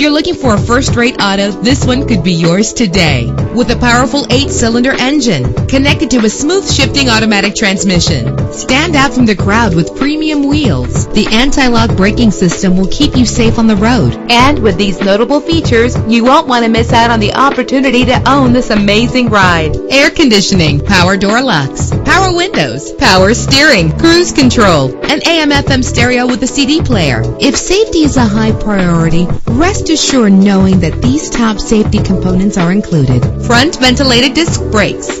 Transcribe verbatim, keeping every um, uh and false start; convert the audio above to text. If you're looking for a first-rate auto, this one could be yours today. With a powerful eight-cylinder engine connected to a smooth shifting automatic transmission, stand out from the crowd with premium wheels. The anti-lock braking system will keep you safe on the road. And with these notable features, you won't want to miss out on the opportunity to own this amazing ride. Air conditioning, power door locks, power windows, power steering, cruise control, an A M F M stereo with a C D player. If safety is a high priority, rest assured knowing that these top safety components are included. Front ventilated disc brakes,